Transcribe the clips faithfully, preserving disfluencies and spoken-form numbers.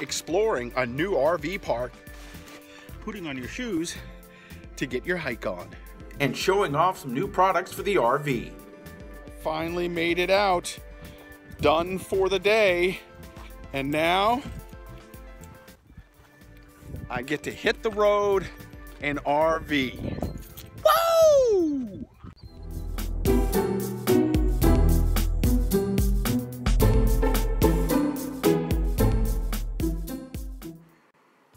exploring a new R V park, putting on your shoes to get your hike on, and showing off some new products for the R V. Finally made it out, done for the day, and now I get to hit the road and R V. Woo!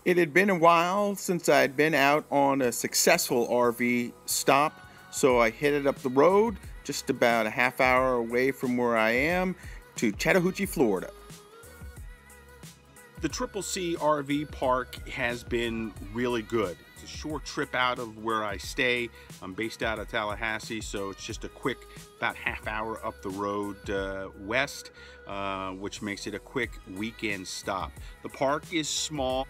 It had been a while since I had been out on a successful R V stop, so I headed up the road just about a half hour away from where I am to Chattahoochee, Florida. The Triple C R V Park has been really good. It's a short trip out of where I stay. I'm based out of Tallahassee, so it's just a quick, about half hour up the road uh, west, uh, which makes it a quick weekend stop. The park is small,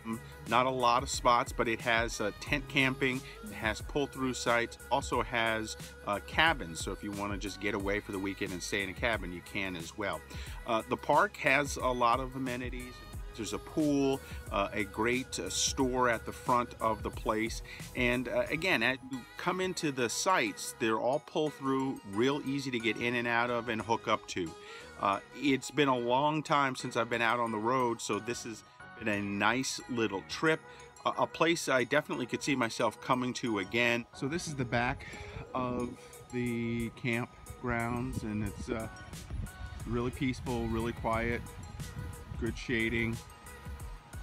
not a lot of spots, but it has uh, tent camping, it has pull-through sites, also has uh, cabins, so if you want to just get away for the weekend and stay in a cabin, you can as well. Uh, the park has a lot of amenities. There's a pool, uh, a great uh, store at the front of the place, and uh, again, as you come into the sites, they're all pull through, real easy to get in and out of and hook up to. Uh, it's been a long time since I've been out on the road, so this has been a nice little trip, a, a place I definitely could see myself coming to again. So this is the back of the campgrounds, and it's uh, really peaceful, really quiet. Good shading,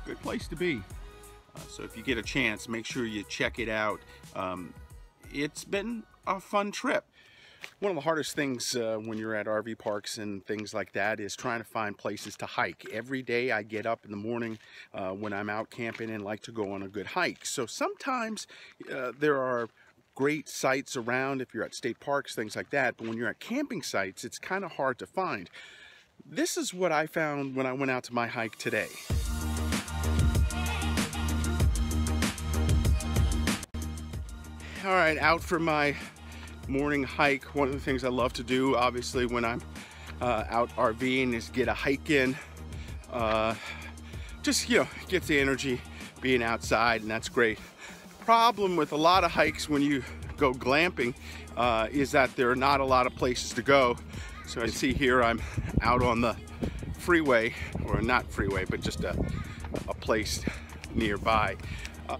good place to be. Uh, so if you get a chance, make sure you check it out. Um, it's been a fun trip. One of the hardest things uh, when you're at R V parks and things like that is trying to find places to hike. Every day I get up in the morning uh, when I'm out camping and like to go on a good hike. So sometimes uh, there are great sites around if you're at state parks, things like that. But when you're at camping sites, it's kind of hard to find. This is what I found when I went out to my hike today. All right, out for my morning hike. One of the things I love to do, obviously, when I'm uh, out RVing is get a hike in. Uh, just, you know, get the energy being outside, and that's great. Problem with a lot of hikes when you go glamping uh, is that there are not a lot of places to go. So I see here I'm out on the freeway, or not freeway, but just a, a place nearby.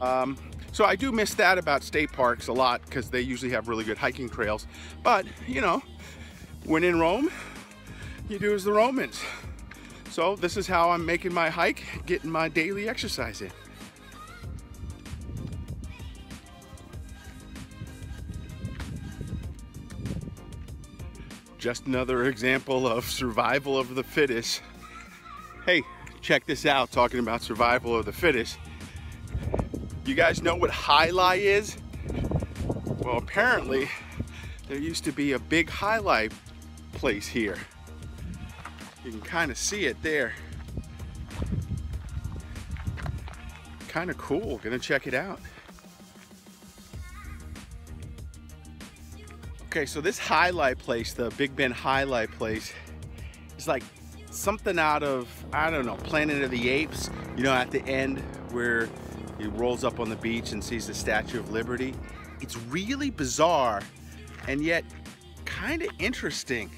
Um, so I do miss that about state parks a lot because they usually have really good hiking trails. But, you know, when in Rome, you do as the Romans. So this is how I'm making my hike, getting my daily exercise in. Just another example of survival of the fittest. Hey, check this out, talking about survival of the fittest. You guys know what Jai Alai is? Well, apparently there used to be a big Jai Alai place here. You can kind of see it there. Kind of cool, gonna check it out. Okay, so this Jai Alai place, the Big Bend Jai Alai place, is like something out of, I don't know, Planet of the Apes. You know, at the end where he rolls up on the beach and sees the Statue of Liberty. It's really bizarre and yet kind of interesting.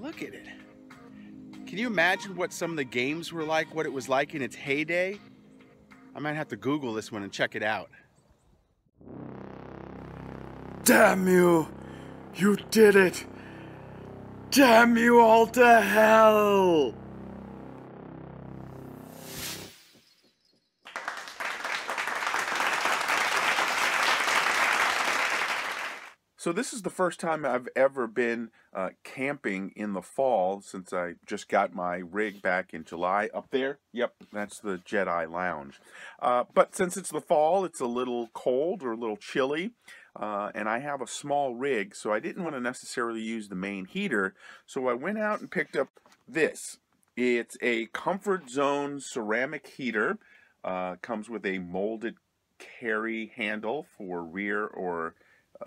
Look at it. Can you imagine what some of the games were like, what it was like in its heyday? I might have to Google this one and check it out. Damn you! You did it! Damn you all to hell! So this is the first time I've ever been uh, camping in the fall since I just got my rig back in July. Up there, yep, that's the Jedi Lounge. Uh, but since it's the fall, it's a little cold or a little chilly. Uh, and I have a small rig, so I didn't want to necessarily use the main heater, so I went out and picked up this. It's a Comfort Zone ceramic heater. Uh, comes with a molded carry handle for rear or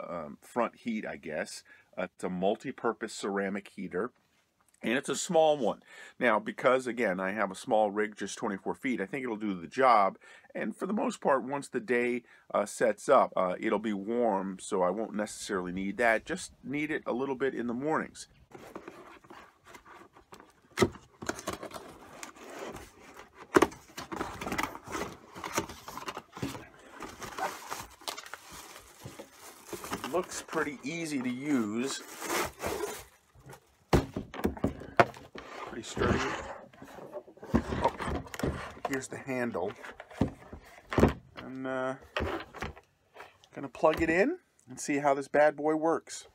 um, front heat, I guess. Uh, it's a multi-purpose ceramic heater. And it's a small one. Now, because, again, I have a small rig, just twenty-four feet, I think it'll do the job. And for the most part, once the day uh, sets up, uh, it'll be warm, so I won't necessarily need that. Just need it a little bit in the mornings. Looks pretty easy to use. Pretty sturdy. Oh, here's the handle. And uh, gonna plug it in and see how this bad boy works.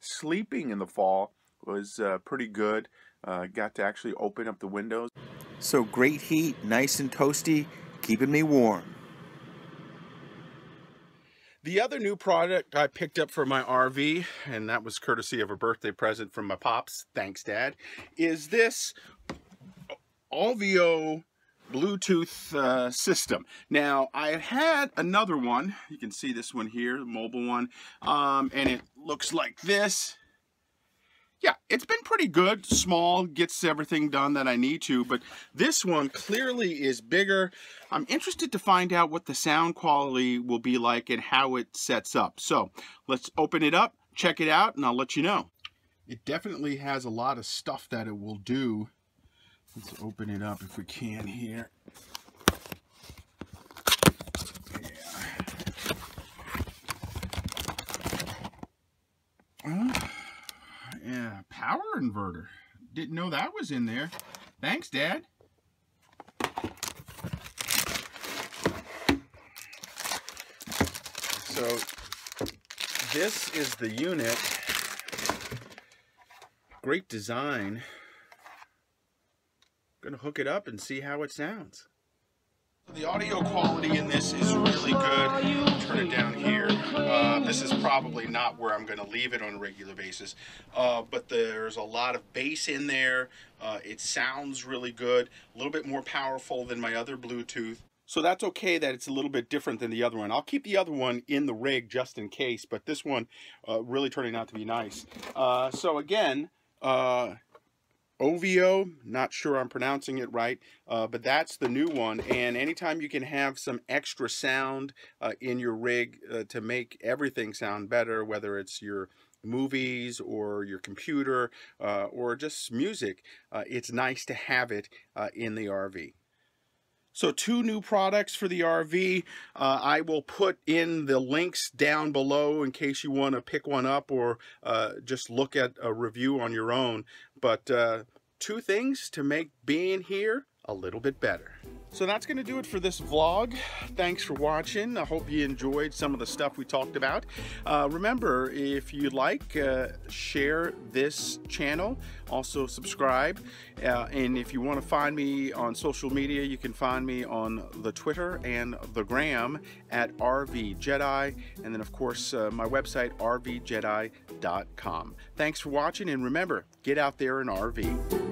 Sleeping in the fall was uh, pretty good. Uh, got to actually open up the windows. So great heat, nice and toasty, keeping me warm. The other new product I picked up for my R V, and that was courtesy of a birthday present from my pops, thanks Dad, is this Auvio Bluetooth uh, system. Now, I had another one. You can see this one here, the mobile one, um, and it looks like this. Yeah, it's been pretty good. Small, gets everything done that I need to, but this one clearly is bigger. I'm interested to find out what the sound quality will be like and how it sets up. So let's open it up, check it out, and I'll let you know. It definitely has a lot of stuff that it will do. Let's open it up if we can here. Yeah. Oh, yeah, power inverter. Didn't know that was in there. Thanks, Dad. So this is the unit. Great design. Gonna hook it up and see how it sounds. The audio quality in this is really good. I'll turn it down here. Uh, this is probably not where I'm gonna leave it on a regular basis, uh, but there's a lot of bass in there. Uh, it sounds really good, a little bit more powerful than my other Bluetooth. So that's okay that it's a little bit different than the other one. I'll keep the other one in the rig just in case, but this one uh, really turning out to be nice. Uh, so again, uh, Auvio, not sure I'm pronouncing it right, uh, but that's the new one. And anytime you can have some extra sound uh, in your rig uh, to make everything sound better, whether it's your movies or your computer uh, or just music, uh, it's nice to have it uh, in the R V. So two new products for the R V. Uh, I will put in the links down below in case you want to pick one up or uh, just look at a review on your own. But uh, two things to make being here a little bit better. So that's going to do it for this vlog. Thanks for watching. I hope you enjoyed some of the stuff we talked about. Uh, remember, if you like, uh, share this channel. Also subscribe. Uh, and if you want to find me on social media, you can find me on the Twitter and the Gram at R V Jedeye. And then, of course, uh, my website, R V Jedeye dot com. Thanks for watching. And remember, get out there and R V.